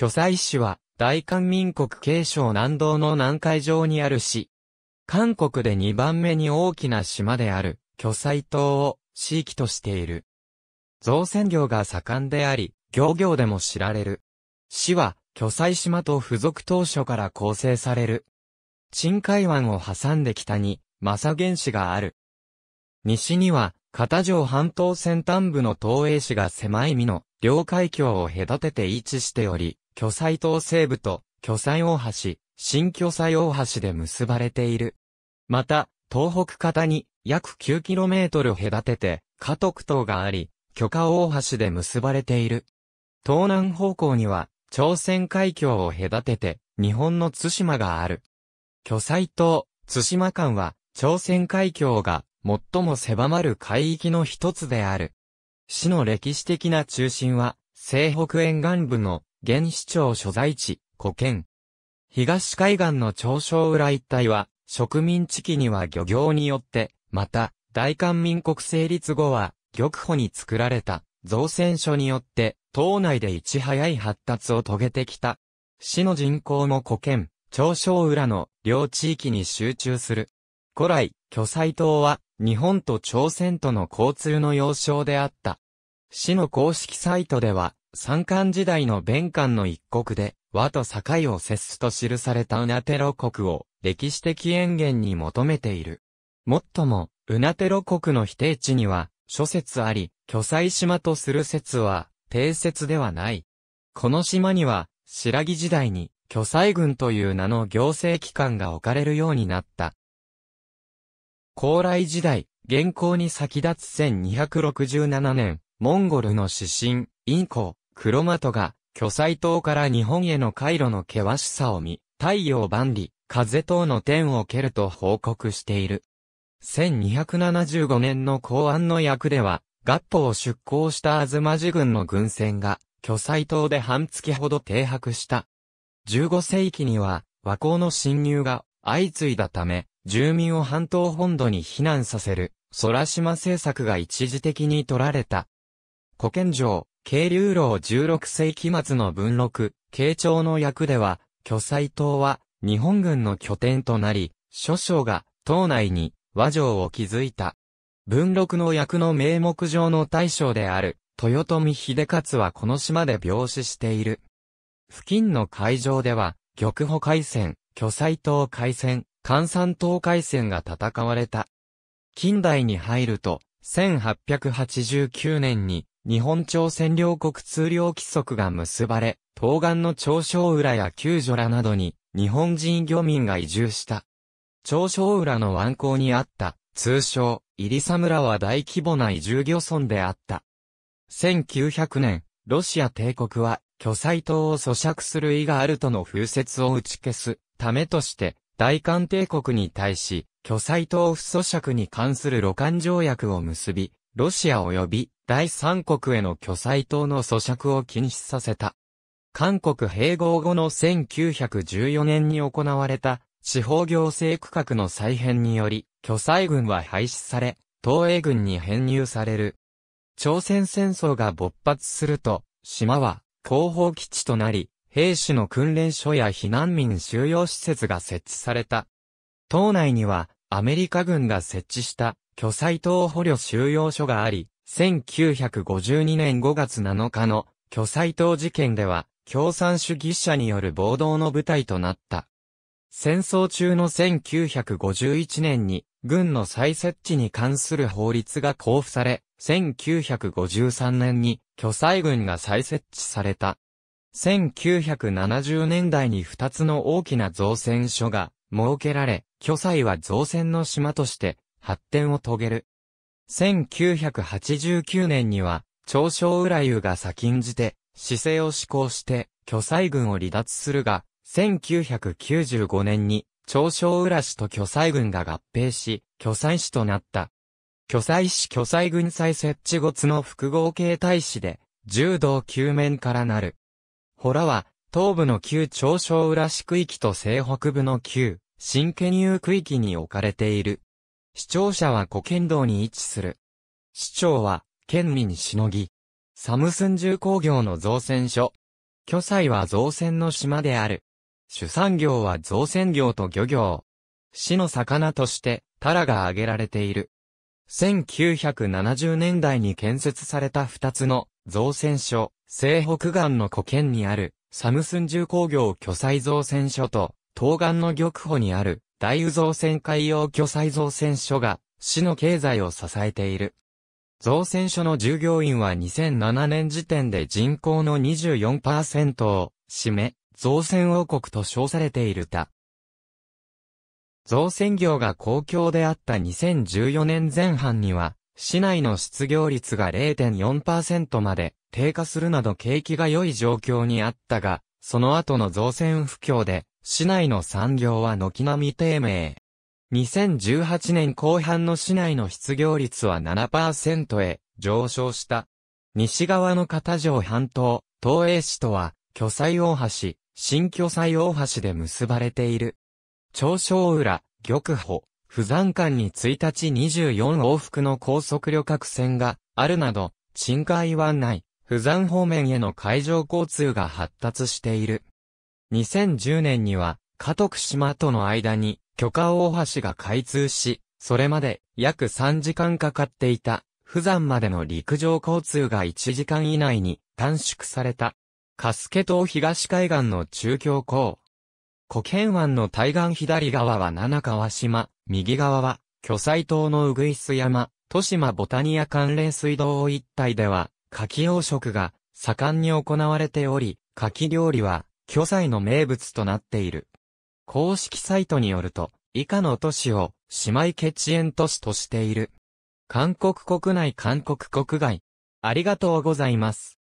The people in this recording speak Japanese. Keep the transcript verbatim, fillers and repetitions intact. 巨済市は、大韓民国慶尚南道の南海上にある市。韓国でにばんめに大きな島である、巨済島を市域としている。造船業が盛んであり、漁業でも知られる。市は、巨済島と付属島嶼から構成される。珍海湾を挟んで北に、正源市がある。西には、片条半島先端部の東栄市が狭い美濃両海峡を隔てて位置しており、巨済島西部と巨済大橋、新巨済大橋で結ばれている。また、東北方に約 きゅうキロメートル 隔てて、華徳島があり、巨華大橋で結ばれている。東南方向には、朝鮮海峡を隔てて、日本の対馬がある。巨済島、対馬間は、朝鮮海峡が、最も狭まる海域の一つである。市の歴史的な中心は、西北沿岸部の現市庁所在地、古県。東海岸の長生浦一帯は、植民地期には漁業によって、また、大韓民国成立後は、玉保に作られた造船所によって、島内でいち早い発達を遂げてきた。市の人口も古県、長生浦の両地域に集中する。古来、巨済島は、日本と朝鮮との交通の要衝であった。市の公式サイトでは、三韓時代の弁韓の一国で、和と境を接すと記されたウナテロ国を歴史的淵源に求めている。もっとも、ウナテロ国の否定地には、諸説あり、巨済島とする説は、定説ではない。この島には、新羅時代に、巨済軍という名の行政機関が置かれるようになった。高麗時代、元寇に先立つせんにひゃくろくじゅうななねん、モンゴルの使臣、殷公、黒的が、巨済島から日本への回路の険しさを見、太陽万里、風等の天を蹴ると報告している。せんにひゃくななじゅうごねんの公安の役では、合浦を出港した東路軍の軍船が、巨済島で半月ほど停泊した。じゅうごせいきには、倭寇の侵入が相次いだため、住民を半島本土に避難させる、空島政策が一時的に取られた。古建城、慶隆楼じゅうろくせいき末の文録、慶長の役では、巨済島は日本軍の拠点となり、諸将が島内に和城を築いた。文録の役の名目上の大将である、豊臣秀勝はこの島で病死している。付近の海上では、玉保海戦、巨済島海戦、関山島海戦が戦われた。近代に入ると、せんはっぴゃくはちじゅうきゅうねんに日本朝鮮両国通領規則が結ばれ、東岸の長生浦や九女らなどに日本人漁民が移住した。長生浦の湾口にあった、通称、入佐村は大規模な移住漁村であった。せんきゅうひゃくねん、ロシア帝国は巨済島を咀嚼する意があるとの風説を打ち消すためとして、大韓帝国に対し、巨済島不咀嚼に関する露韓条約を結び、ロシア及び第三国への巨済島の咀嚼を禁止させた。韓国併合後のせんきゅうひゃくじゅうよねんに行われた地方行政区画の再編により、巨済軍は廃止され、東英軍に編入される。朝鮮戦争が勃発すると、島は後方基地となり、兵士の訓練所や避難民収容施設が設置された。島内にはアメリカ軍が設置した巨済島捕虜収容所があり、せんきゅうひゃくごじゅうにねんごがつなのかの巨済島事件では共産主義者による暴動の舞台となった。戦争中のせんきゅうひゃくごじゅういちねんに軍の再設置に関する法律が公布され、せんきゅうひゃくごじゅうさんねんに巨済軍が再設置された。せんきゅうひゃくななじゅうねんだいにふたつの大きな造船所が設けられ、巨済は造船の島として発展を遂げる。せんきゅうひゃくはちじゅうきゅうねんには、長生浦友が先んじて、市制を施行して、巨済軍を離脱するが、せんきゅうひゃくきゅうじゅうごねんに、長生浦市と巨済軍が合併し、巨済市となった。巨済市巨済軍再設置後の複合形態市で、じゅうどうきゅうめんからなる。洞は、東部の旧長生浦市区域と西北部の旧、新県有区域に置かれている。市庁舎は古県道に位置する。市庁は、県民しのぎ。サムスン重工業の造船所。居斎は造船の島である。主産業は造船業と漁業。市の魚として、タラが挙げられている。せんきゅうひゃくななじゅうねんだいに建設された二つの造船所、西北岸の古県にある、サムスン重工業居斎造船所と、東岸の玉浦にある、大宇造船海洋居斎造船所が、市の経済を支えている。造船所の従業員はにせんななねん時点で人口の にじゅうよんパーセント を占め、造船王国と称されている他。造船業が好況であったにせんじゅうよねんぜん半には、市内の失業率が れいてんよんパーセント まで低下するなど景気が良い状況にあったが、その後の造船不況で、市内の産業は軒並み低迷。にせんじゅうはちねんこう半の市内の失業率は ななパーセント へ上昇した。西側の片条半島、東栄市とは、居斎大橋、新居斎大橋で結ばれている。長庄浦、玉浦、釜山間にいちにちにじゅうよんおうふくの高速旅客船があるなど、沈海湾内、釜山方面への海上交通が発達している。にせんじゅうねんには、加徳島との間に、許可大橋が開通し、それまで約さんじかんかかっていた、釜山までの陸上交通がいちじかん以内に短縮された。加助島東海岸の中京港。古県湾の対岸左側は七川島、右側は居斎島のうぐいす山、利島ボタニア関連水道一帯では、牡蠣養殖が盛んに行われており、牡蠣料理は居斎の名物となっている。公式サイトによると、以下の都市を姉妹血縁都市としている。韓国国内、韓国国外。ありがとうございます。